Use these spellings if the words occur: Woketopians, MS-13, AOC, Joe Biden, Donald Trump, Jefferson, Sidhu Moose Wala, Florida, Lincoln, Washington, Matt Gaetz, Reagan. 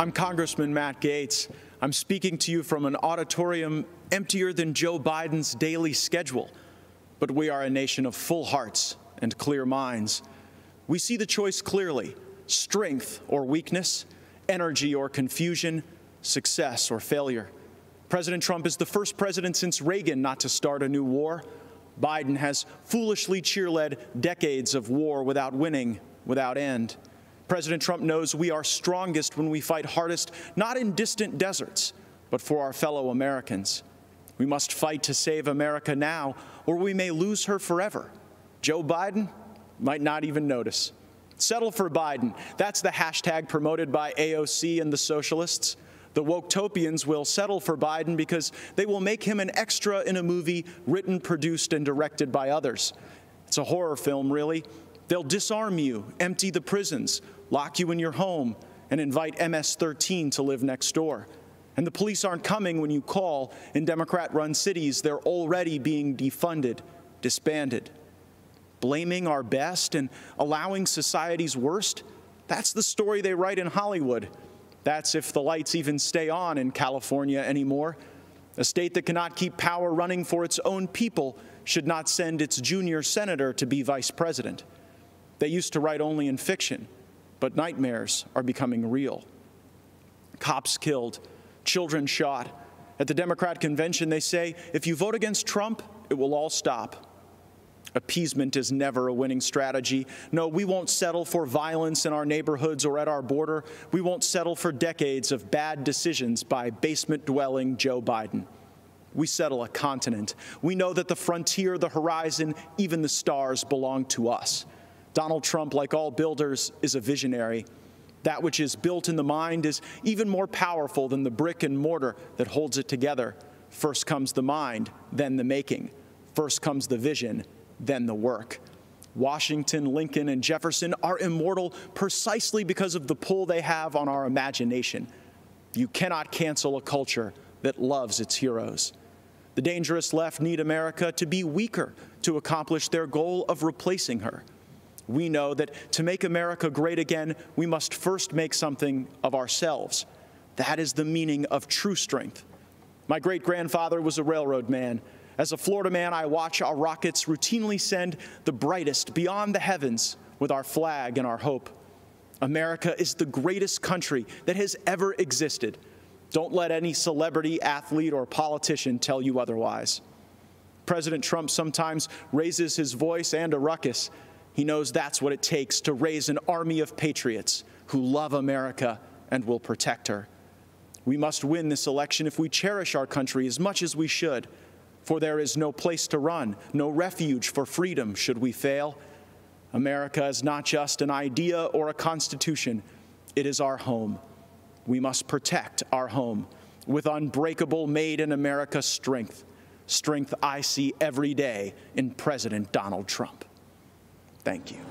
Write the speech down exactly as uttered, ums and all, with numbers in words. I'm Congressman Matt Gaetz. I'm speaking to you from an auditorium emptier than Joe Biden's daily schedule. But we are a nation of full hearts and clear minds. We see the choice clearly: strength or weakness, energy or confusion, success or failure. President Trump is the first president since Reagan not to start a new war. Biden has foolishly cheerled decades of war without winning, without end. President Trump knows we are strongest when we fight hardest, not in distant deserts, but for our fellow Americans. We must fight to save America now, or we may lose her forever. Joe Biden might not even notice. Settle for Biden. That's the hashtag promoted by A O C and the socialists. The Woketopians will settle for Biden because they will make him an extra in a movie written, produced, and directed by others. It's a horror film, really. They'll disarm you, empty the prisons, lock you in your home, and invite M S thirteen to live next door. And the police aren't coming when you call. In Democrat-run cities, they're already being defunded, disbanded. Blaming our best and allowing society's worst, that's the story they write in Hollywood. That's if the lights even stay on in California anymore. A state that cannot keep power running for its own people should not send its junior senator to be vice president. They used to write only in fiction, but nightmares are becoming real. Cops killed, children shot. At the Democrat convention, they say, if you vote against Trump, it will all stop. Appeasement is never a winning strategy. No, we won't settle for violence in our neighborhoods or at our border. We won't settle for decades of bad decisions by basement-dwelling Joe Biden. We settle a continent. We know that the frontier, the horizon, even the stars belong to us. Donald Trump, like all builders, is a visionary. That which is built in the mind is even more powerful than the brick and mortar that holds it together. First comes the mind, then the making. First comes the vision, than the work. Washington, Lincoln, and Jefferson are immortal precisely because of the pull they have on our imagination. You cannot cancel a culture that loves its heroes. The dangerous left need America to be weaker to accomplish their goal of replacing her. We know that to make America great again, we must first make something of ourselves. That is the meaning of true strength. My great-grandfather was a railroad man. As a Florida man, I watch our rockets routinely send the brightest beyond the heavens with our flag and our hope. America is the greatest country that has ever existed. Don't let any celebrity, athlete, or politician tell you otherwise. President Trump sometimes raises his voice and a ruckus. He knows that's what it takes to raise an army of patriots who love America and will protect her. We must win this election if we cherish our country as much as we should. For there is no place to run, no refuge for freedom should we fail. America is not just an idea or a constitution. It is our home. We must protect our home with unbreakable Made in America strength, strength I see every day in President Donald Trump. Thank you.